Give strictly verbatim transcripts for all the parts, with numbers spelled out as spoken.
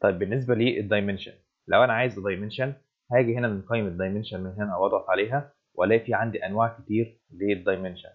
طيب بالنسبه للدايمنشن، لو انا عايز دايمنشن هاجي هنا من قائمه دايمنشن من هنا واضغط عليها والاقي في عندي انواع كتير للدايمنشن،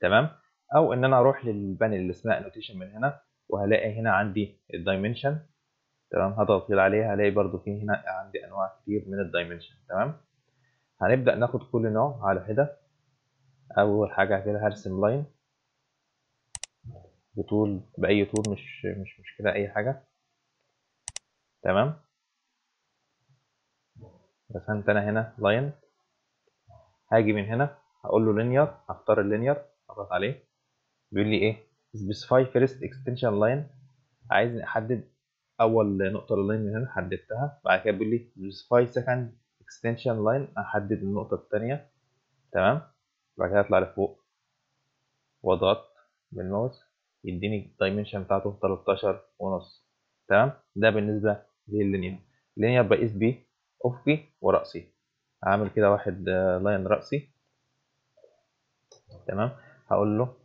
تمام؟ او ان انا اروح للبانل اللي اسمها انوتيشن من هنا وهلاقي هنا عندي الدايمنشن، تمام؟ هضغط كده عليها هلاقي برده في هنا عندي انواع كتير من الدايمنشن، تمام؟ هنبدا ناخد كل نوع على حده. اول حاجه كده هرسم لاين بطول باي طول، مش مش مشكله اي حاجه، تمام؟ رسمت انا هنا لاين، هاجي من هنا هقول له لينير، هختار اللينير اضغط عليه، بيقول لي ايه؟ سبيسيفاي فيرست اكستنشن لاين، عايزني احدد اول نقطه لللاين من هنا، حددتها. بعد كده بيقول لي سبيسيفاي سكند اكستنشن لاين، احدد النقطه الثانيه، تمام؟ بعد كده اطلع لفوق واضغط بالماوس يديني الدايمنشن بتاعته تلتاشر ونص، تمام؟ ده بالنسبه لللينير. اللينير بقيس بيه افقي وراسي، هعمل كده واحد لاين راسي، تمام؟ هقول له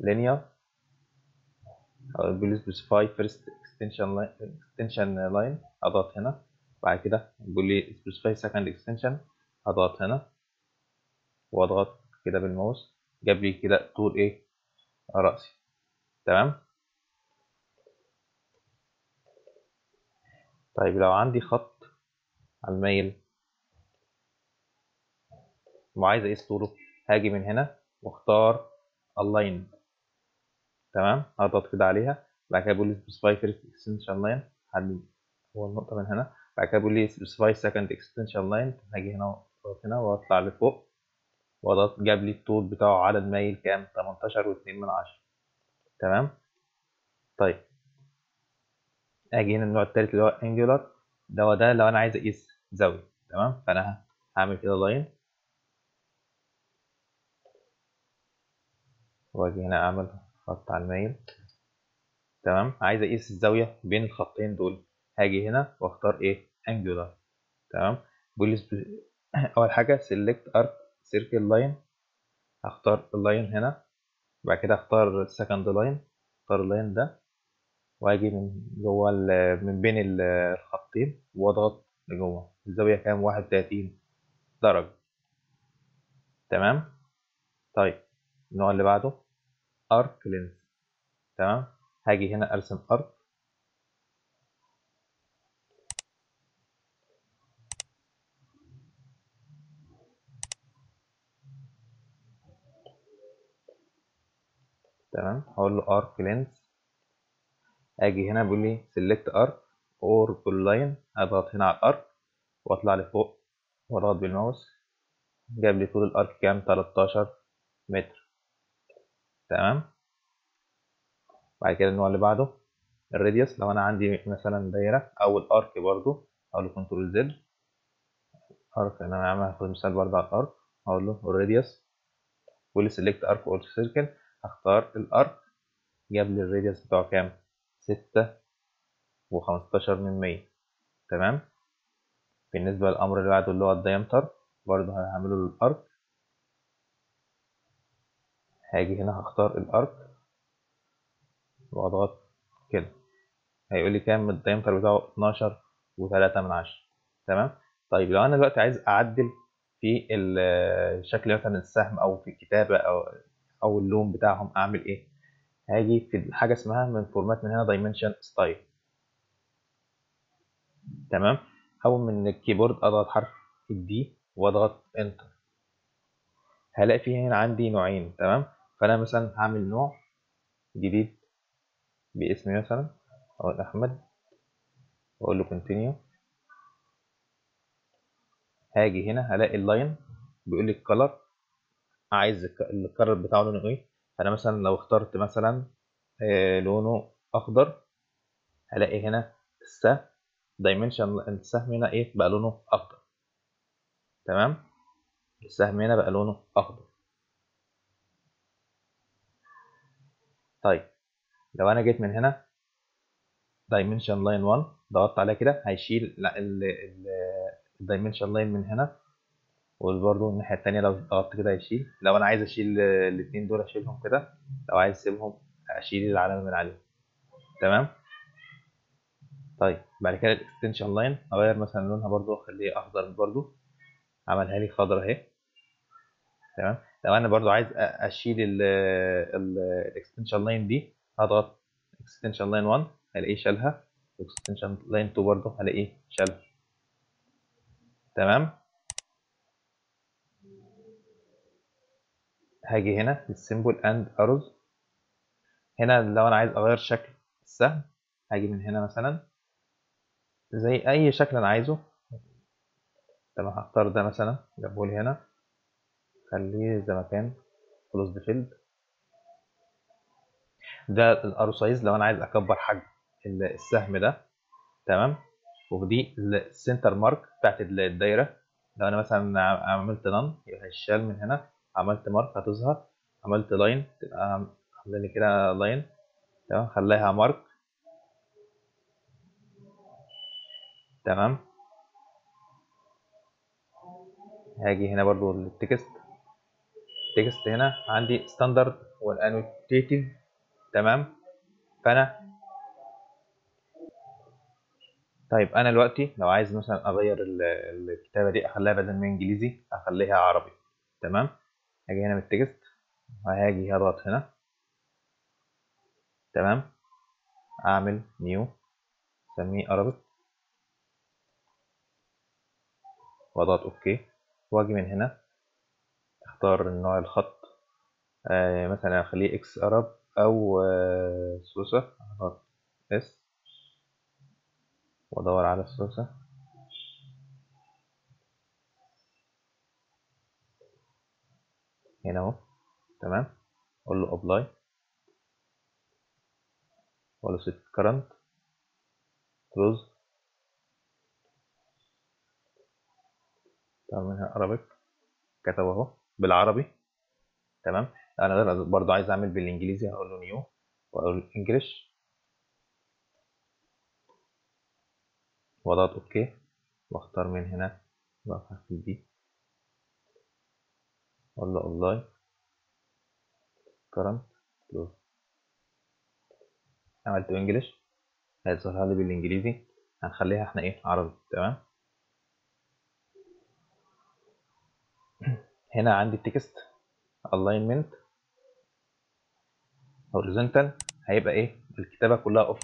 لينير، بيقول لي سبيسيفاي فيرست اكستنشن لاين اكستنشن لاين، اضغط هنا. بعد كده بيقول لي سبيسيفاي سكند اكستنشن، هضغط هنا واضغط كده بالماوس جاب لي كده طول ايه؟ راسي، تمام؟ طيب لو عندي خط على الميل وعايز اقيس طوله هاجي من هنا واختار اللاين، تمام؟ هضغط كده عليها، بعد كده بيقول لي سبيسيفاي فيرست اكستنشن لاين، حدد هو النقطه من هنا. بعد كده بيقول لي سبيسيفاي سكند اكستنشن لاين، هاجي هنا واضغط هنا واطلع لفوق واضغط جاب لي الطول بتاعه على الميل كام؟ تمنتاشر واتنين من عشرة، تمام؟ طيب اجي هنا النوع التالت اللي هو انجولار، ده ده لو انا عايز اقيس زاويه، تمام؟ فانا هعمل كده لاين واجي هنا اعمل خط على الميل، تمام؟ عايز اقيس الزاويه بين الخطين دول هاجي هنا واختار ايه؟ انجولار، تمام؟ بوليس اول حاجه سيلكت ارك سيركل لاين، هختار اللاين هنا، بعد كده اختار السكند لاين، اختار اللاين ده واجي من جوه من بين الخطين واضغط لجوه، الزاويه كام؟ واحد وتلاتين درجه، تمام؟ طيب النوع اللي بعده ارك لينث، تمام؟ هاجي هنا ارسم ارك، تمام؟ هقول له ارك لينث، اجي هنا بيقول لي سيلكت ارك اور بول لاين، اضغط هنا على الارك واطلع لفوق واضغط بالماوس جاب لي طول الارك كام؟ تلتاشر متر، تمام؟ بعد كده النوع اللي بعده الراديوس، لو انا عندي مثلا دايره او الارك برضو هقول له كنترول زد ارك، انا عم هاخد مثال برضو على الارك، هقول له الراديوس بيقول لي سيلكت ارك اور سيركل، هختار الارك جاب لي الراديوس بتاعه كام؟ ستة وخمستاشر من مية، تمام؟ بالنسبة للأمر اللي بعده اللي هو الدايمتر برضه هعمله للأرك، هاجي هنا هختار الأرك وأضغط كده هيقول لي كام؟ الدايمتر بتاعه اتناشر وتلاتة من عشرة، تمام؟ طيب لو أنا دلوقتي عايز أعدل في شكل مثلا السهم أو في الكتابة أو أو اللون بتاعهم أعمل إيه؟ هاجي في حاجه اسمها من فورمات من هنا دايمنشن ستايل، تمام؟ اول من الكيبورد اضغط حرف الدي واضغط انتر، هلاقي فيه هنا عندي نوعين، تمام؟ فانا مثلا هعمل نوع جديد باسمي مثلا اقول احمد واقول له كونتينيو، هاجي هنا هلاقي اللاين بيقول لي الكلر، عايز الكلر بتاعه لونه ايه؟ فأنا مثلا لو اخترت مثلا لونه أخضر هلاقي هنا السهم دايمنشن السهم هنا إيه؟ بقى لونه أخضر، تمام؟ السهم هنا بقى لونه أخضر. طيب لو أنا جيت من هنا دايمنشن لاين واحد ضغطت عليها كده هيشيل الدايمنشن لاين من هنا، وبرضه الناحية التانية لو ضغطت كده هيشيل، لو أنا عايز أشيل الاتنين دول أشيلهم كده، لو عايز أسيبهم أشيل العلامة من عليهم، تمام؟ طيب بعد كده الاكستنشن لاين اغير مثلا لونها برضو اخليه اخضر برضو، عملها لي خضرا اهي تمام. لو انا برضو عايز اشيل الاكستنشن لاين دي هضغط اكستنشن لاين واحد هلاقيه شالها، واكستنشن لاين اتنين برضو هلاقيه شالها تمام. هاجي هنا للسيمبل اند اروز، هنا لو انا عايز اغير شكل السهم هاجي من هنا مثلا زي اي شكل انا عايزه تمام. هختار ده مثلا جابهولي هنا خليه زي ما كان كلوز فيلد، ده الارو سايز لو انا عايز اكبر حجم السهم ده تمام. ودي السنتر مارك بتاعت الدايره، لو انا مثلا عملت نان يبقى هيشال من هنا، عملت مارك هتظهر، عملت لاين تبقى عامله لي كده لاين تمام، خليها مارك تمام. هاجي هنا برضو للتكست، التكست هنا عندي ستاندرد والانوتيتيف تمام. فانا طيب انا دلوقتي لو عايز مثلا اغير الكتابه دي اخليها بدل من انجليزي اخليها عربي تمام. هاجي هنا من التكست وهاجي هضغط هنا تمام، اعمل نيو سميه عربي واضغط اوكي، واجي من هنا اختار نوع الخط آه مثلا اخليه اكس ارب او آه سوسة، اضغط اس وادور على السوسة هنا اهو تمام، اقول له ابلاي واقول له سيت كرنت كلوز تمام. هنا عربي كتب اهو بالعربي تمام. انا برضو عايز اعمل بالانجليزي هقول له نيو واقول انجلش واضغط اوكي، واختار من هنا بقى دي اقول له اونلاين كرنت كلوز، عملته انجلش هيظهرها لي بالانجليزي، هنخليها احنا ايه عربي تمام. هنا عندي التكست alignment horizontal هيبقى ايه الكتابه كلها اوف.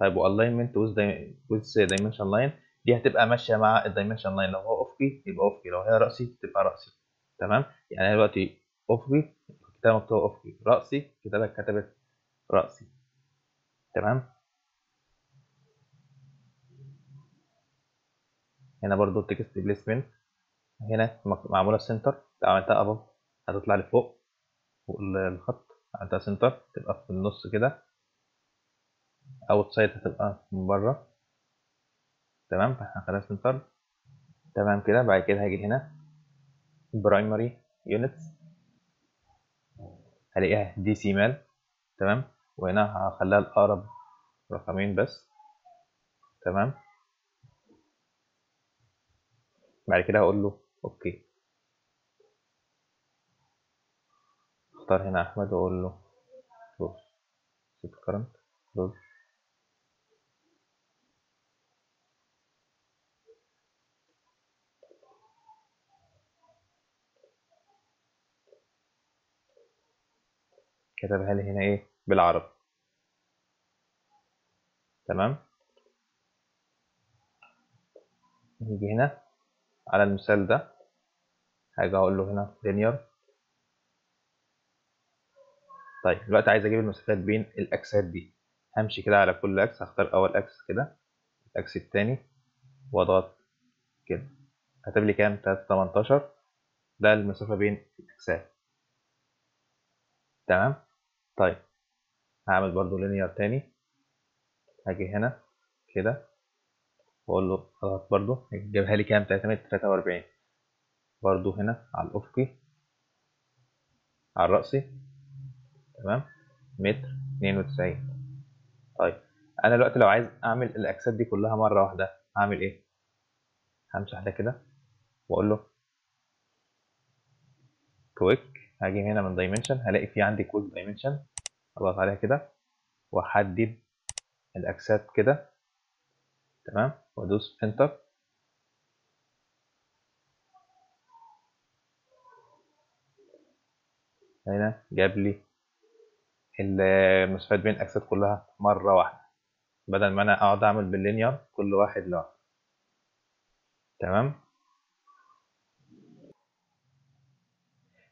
طيب والاينمنت with dimension line دي هتبقى ماشيه مع الدايمنشن لاين، لو هو اوفكي يبقى اوفكي، لو هي راسي تبقى راسي تمام. يعني انا دلوقتي اوفكي الكتابه مكتوبه اوفكي، راسي الكتابه اتكتبت راسي تمام. هنا برضو التكست بليسمنت هنا معموله سنتر، عملتها ابو هتطلع لي فوق فوق الخط، عملتها سنتر تبقى في النص كده، اوت سايد هتبقى من بره تمام، فاحنا خلاص سنتر تمام كده. بعد كده هاجي هنا برايمري يونتس هلاقيها دي سيمال تمام، وهنا هخليها الاقرب رقمين بس تمام. بعد كده هقول له اوكي، اختار هنا احمد واقول له كلوز سيت كرنت كلوز كتبها لي هنا ايه بالعربي تمام. نيجي هنا على المثال ده هاجي اقول له هنا لينير. طيب دلوقتي عايز اجيب المسافات بين الاكسات دي، همشي كده على كل اكس، هختار اول اكس كده الاكس الثاني واضغط كده هكتب لي كام تمنتاشر، ده المسافه بين الاكسات تمام. طيب هعمل برضو لينير تاني، هاجي هنا كده واقول له اضغط برضو هيجيبها لي كام تلتمية تلاتة واربعين، برضو هنا على الافقي على الرأسي تمام متر اتنين وتسعين. طيب انا دلوقتي لو عايز اعمل الاكسات دي كلها مره واحده هعمل ايه؟ همسح ده كده واقول له كويك، هاجي هنا من دايمنشن هلاقي في عندي كويك دايمنشن اضغط عليها كده واحدد الاكسات كده تمام، وادوس انتر. هنا جاب لي المسافات بين الاكسات كلها مره واحده بدل ما انا اقعد اعمل باللينير كل واحد لوحده. تمام،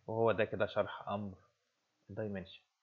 وهو ده كده شرح امر الدايمنشن.